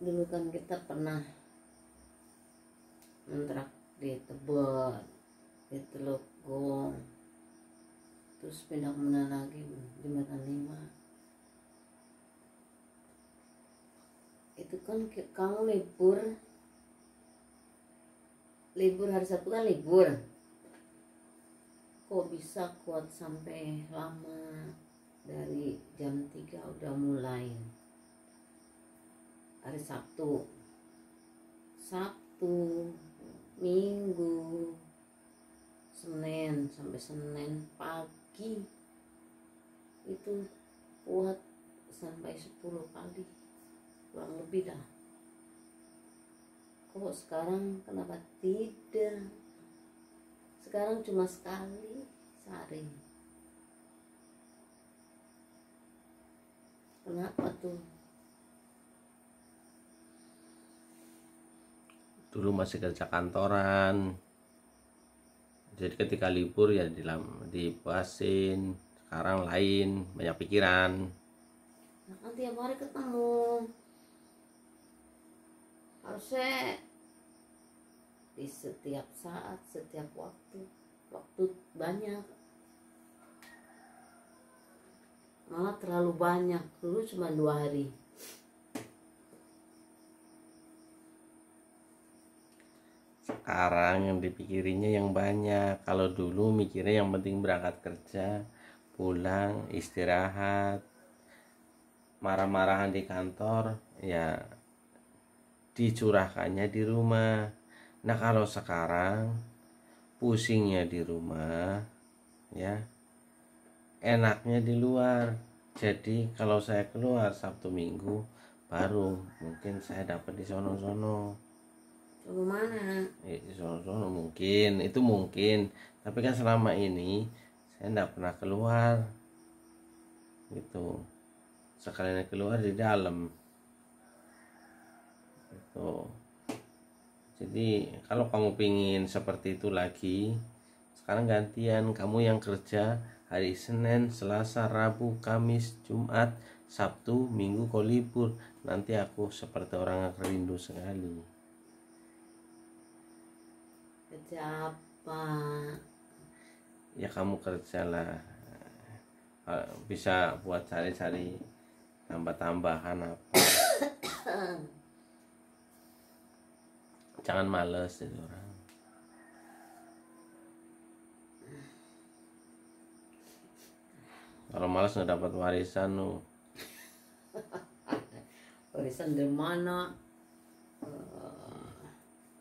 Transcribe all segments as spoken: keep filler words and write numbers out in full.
dulu kan kita pernah ngontrak di Tebet, di Teluk Gong, terus pindah kemana lagi di Jembatan Lima. Itu kan kamu libur, libur hari Sabtu kan libur, kok bisa kuat sampai lama, dari jam tiga udah mulai. Hari Sabtu, Sabtu, Minggu, Senin, sampai Senin pagi itu kuat sampai sepuluh kali kurang lebih dah. Kok sekarang kenapa tidak? Sekarang cuma sekali sehari. Kenapa tuh? Dulu masih kerja kantoran, jadi ketika libur ya dipuasin. Sekarang lain, banyak pikiran. Nah, tiap hari ketemu, harusnya di setiap saat, setiap waktu. Waktu banyak, malah terlalu banyak. Dulu cuma dua hari. Sekarang yang dipikirinnya yang banyak. Kalau dulu mikirnya yang penting berangkat kerja, pulang, istirahat, marah-marahan di kantor, ya dicurahkannya di rumah. Nah kalau sekarang pusingnya di rumah, ya enaknya di luar. Jadi kalau saya keluar Sabtu Minggu baru mungkin saya dapat di sono-sono. Mana? Ya, sono-sono mungkin, itu mungkin. Tapi kan selama ini saya tidak pernah keluar, gitu. Sekalinya keluar di dalam, gitu. Jadi kalau kamu pingin seperti itu lagi, sekarang gantian kamu yang kerja hari Senin, Selasa, Rabu, Kamis, Jumat, Sabtu, Minggu kau libur. Nanti aku seperti orang yang rindu sekali. Kerja apa? Ya kamu kerjalah, bisa buat cari-cari tambah-tambahan apa. Jangan males itu orang. Kalau males nggak dapat warisan lu. Warisan dari mana?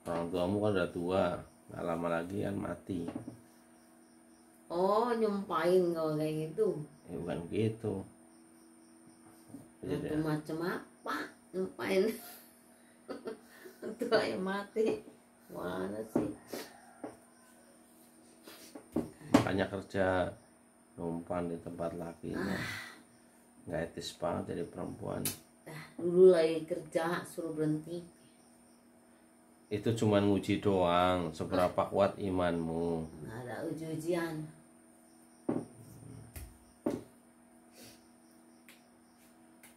Orang tuamu kan udah tua. Nggak lama lagi kan mati. Oh, nyumpahin kalau kayak gitu? Ya bukan gitu. Macam-macam apa nyumpahin? Tua yang mati. Mana sih? Makanya kerja numpang di tempat lakinya. Ah. Nggak etis banget jadi perempuan. Ah, dulu lagi kerja suruh berhenti. Itu cuma nguji doang, seberapa kuat imanmu. Nggak ada uji-ujian.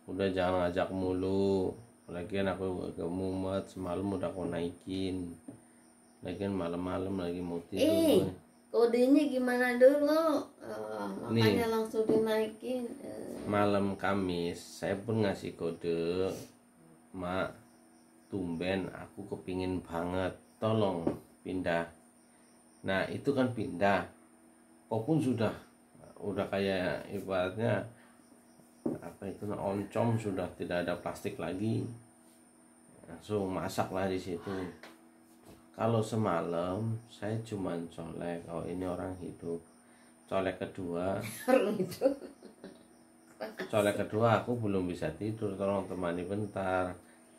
Udah jangan ngajak mulu. Lagian aku agak mumet, semalam udah aku naikin. Lagian malam-malam lagi mau tidur. Eh, kodenya gimana dulu? Uh, makanya nih, langsung dinaikin. Uh. Malam Kamis, saya pun ngasih kode. Mak, tumben aku kepingin banget, tolong pindah. Nah itu kan pindah, kok pun sudah udah kayak ibaratnya apa itu, oncom, sudah tidak ada plastik lagi, langsung masaklah di situ. Kalau semalam saya cuman colek, oh ini orang hidup. Colek kedua, colek kedua aku belum bisa tidur, tolong temani bentar,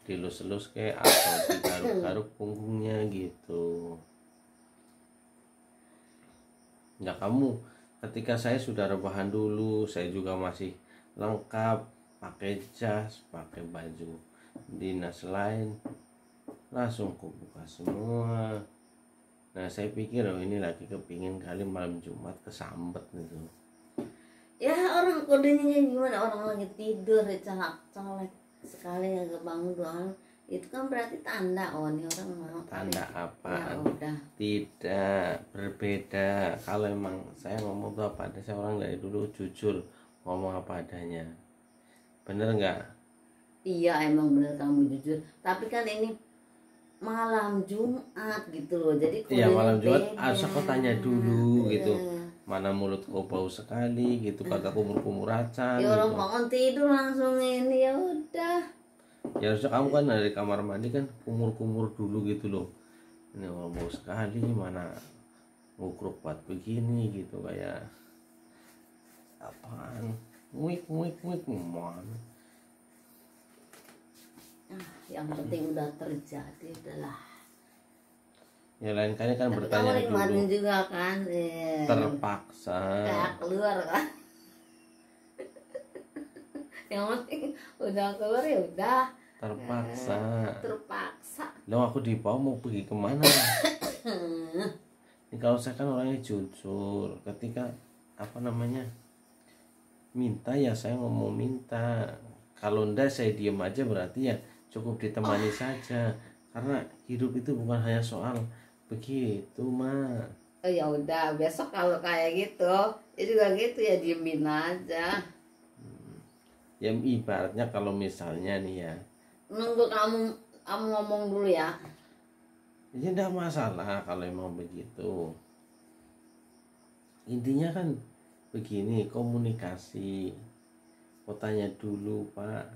dilus-lus kayak atau digaruk-garuk punggungnya gitu. Nah kamu ketika saya sudah rebahan dulu, saya juga masih lengkap, pakai jas, pakai baju dinas lain, langsung kubuka semua. Nah saya pikir oh ini lagi kepingin kali malam Jumat kesambet gitu. Ya orang kodenya gimana, orang lagi tidur, calak-calak sekali agak bangun doang Itu kan berarti tanda, oh ini orang mau tanda apa? Ya, udah. Tidak berbeda. Kalau emang saya ngomong tuh apa adanya, saya orang dari dulu jujur ngomong apa adanya. Bener nggak? Iya, emang bener kamu jujur. Tapi kan ini malam Jumat gitu loh, jadi iya malam Jumat harus aku tanya dulu ya. Gitu. Mana mulutku bau sekali gitu, kata kumur-kumur acan. Ya orang bangun tidur langsung ini, ya udah. Ya harusnya kamu kan dari kamar mandi kan kumur-kumur dulu gitu loh. Ini orang bau sekali, mana ngukruk buat begini gitu, kayak apaan, nguik-nguik-nguik ngomong. Ah, yang penting udah terjadi, udahlah. Ya lain kali kan tapi bertanya dulu juga kan, eh, terpaksa kayak keluar kan. Yang penting udah keluar ya udah, terpaksa eh, terpaksa lo aku dibawa mau pergi kemana. Ini kalau saya kan orangnya jujur, ketika apa namanya minta ya saya ngomong minta, kalau ndak saya diem aja berarti ya cukup ditemani oh. saja, karena hidup itu bukan hanya soal begitu mah. Oh ya udah, besok kalau kayak gitu ya juga gitu ya, diemin aja. Ya ibaratnya kalau misalnya nih ya, nunggu kamu kamu ngomong dulu ya. Ya tidak masalah kalau emang begitu. Intinya kan begini, komunikasi. Kau tanya dulu, Pak,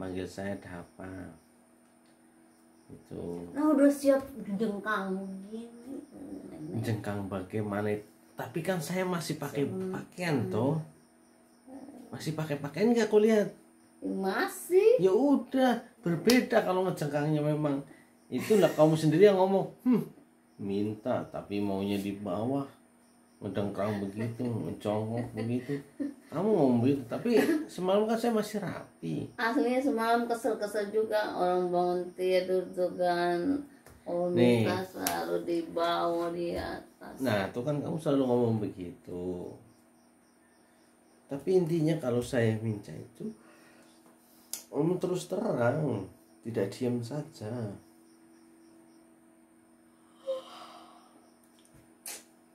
manggil saya Dapa. Itu. Nah udah siap jengkang begini. Jengkang bagaimana? Tapi kan saya masih pakai pakaian hmm. toh. Masih pakai pakaian nggak kau lihat? Masih. Ya udah, berbeda kalau ngejengkangnya memang. Itulah kamu sendiri yang ngomong. Hmm, minta tapi maunya di bawah, ngedengkrang begitu, ngecongok begitu. Kamu ngomong begitu, tapi semalam kan saya masih rapi. Aslinya semalam kesel-kesel juga, orang bangun tidur tuh kan. Oh, minta selalu di bawah, di atas. Nah, tuh kan kamu selalu ngomong begitu. Tapi intinya kalau saya minta itu om terus terang, tidak diam saja.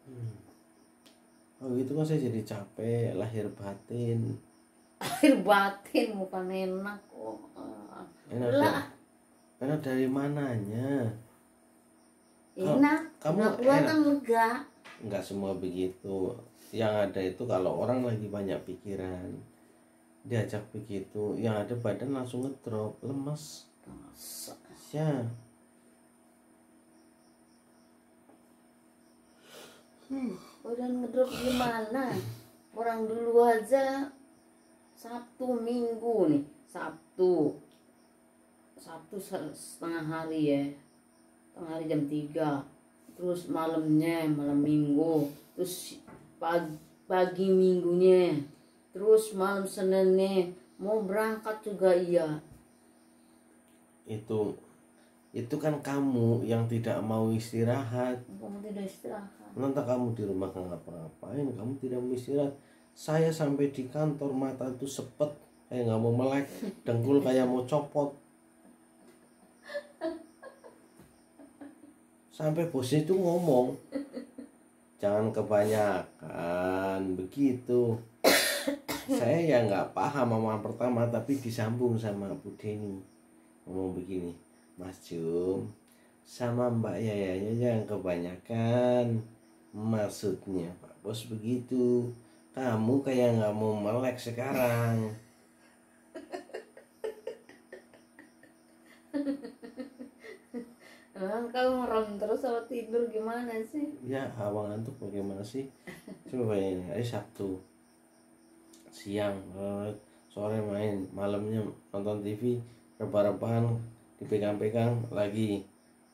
hmm. Oh gitu kan saya jadi capek, lahir batin. Lahir batin bukan enak kok. Enak lah. Enak dari mananya? Enak. Kamu enak kan enggak? Enggak semua begitu. Yang ada itu kalau orang lagi banyak pikiran diajak begitu, yang ada badan langsung ngedrop, lemes. Ya. Hmm, badan ngedrop gimana? Orang dulu aja Sabtu Minggu nih, Sabtu Sabtu setengah hari ya, setengah hari jam tiga, terus malamnya malam Minggu, terus Pagi, pagi minggunya, terus malam Seninnya, mau berangkat juga iya. Itu itu kan kamu yang tidak mau istirahat. Kamu tidak istirahat. Nanti kamu di rumah ngapa-ngapain, kamu tidak mau istirahat. Saya sampai di kantor mata itu sepet, kayak nggak mau melek, dengkul kayak mau copot. Sampai bosnya itu ngomong, jangan kebanyakan begitu. Saya ya nggak paham omongan pertama, tapi disambung sama Bu Deni ngomong begini, Mas Jum sama Mbak Yayanya jangan kebanyakan. Maksudnya Pak Bos begitu, kamu kayak nggak mau melek sekarang. Emang kamu merem terus sama tidur gimana sih? Ya awal ngantuk bagaimana sih? Coba bayangin, hari Sabtu siang, sore main, malamnya nonton T V, rebah-rebahan, dipegang-pegang lagi.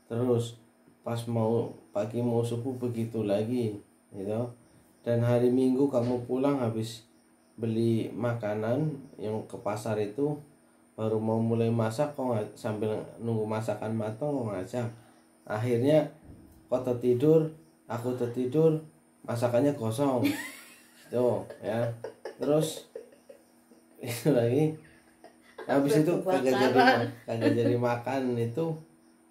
Terus pas mau pagi mau subuh begitu lagi, gitu. Dan hari Minggu kamu pulang habis beli makanan yang ke pasar itu, baru mau mulai masak kok nggak, sambil nunggu masakan matang kok ngajak. Akhirnya kok tertidur, aku tertidur, masakannya kosong. Tuh ya. Terus itu lagi habis itu kagak jadi kagak jadi makan itu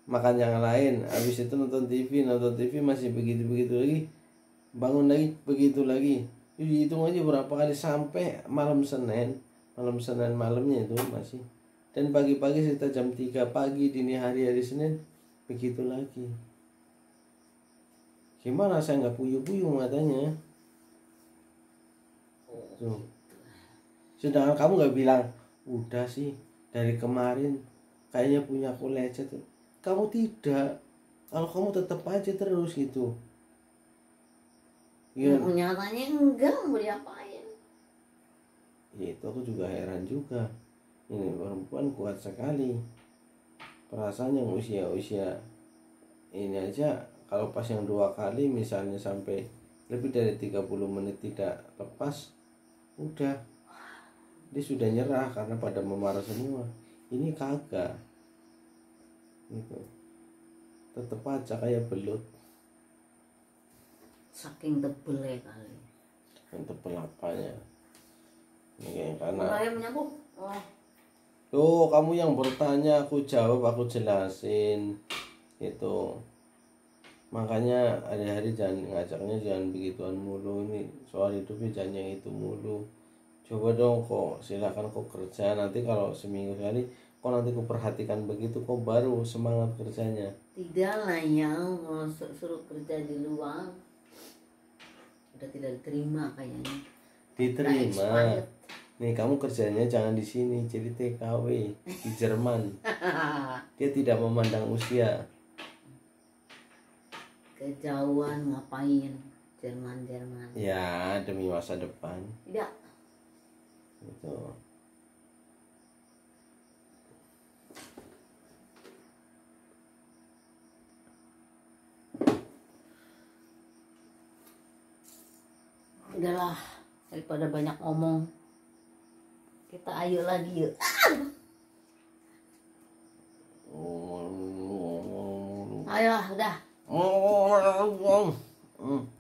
makan yang lain, habis itu nonton T V nonton T V masih begitu begitu lagi, bangun lagi begitu lagi, dihitung aja berapa kali sampai malam Senin malam Senin malamnya itu masih, dan pagi-pagi sekitar jam tiga pagi dini hari hari Senin begitu lagi. Gimana saya nggak puyuh-puyuh matanya tuh. Sedangkan kamu nggak bilang udah sih dari kemarin kayaknya punya aku lecet, kamu tidak, kalau kamu tetap aja terus gitu. Ya nyatanya enggak, mau diapain ya, itu aku juga heran juga, ini perempuan kuat sekali perasaannya. Usia-usia ini aja kalau pas yang dua kali misalnya sampai lebih dari tiga puluh menit tidak lepas, udah dia sudah nyerah karena pada memarah semua. Ini kagak gitu, tetep aja kayak belut, saking tebel ya kali, yang tebel apanya ini karena oh. Tuh kamu yang bertanya aku jawab aku jelasin gitu. Makanya hari-hari jangan ngajaknya jangan begituan mulu, ini soal hidupnya jangan yang itu mulu. Coba dong kok, silakan kok kerja, nanti kalau seminggu sekali kok nanti kok perhatikan begitu kok baru semangat kerjanya. Tidak lah ya, kalau suruh kerja di luar udah tidak diterima kayaknya. Diterima. Nah, nih kamu kerjanya jangan di sini, jadi T K W di Jerman. Dia tidak memandang usia. Kejauhan ngapain Jerman Jerman ya, demi masa depan tidak itu. Udahlah daripada banyak omong, kita ayo lagi yuk. Ayo udah. Oh, oh, oh, oh.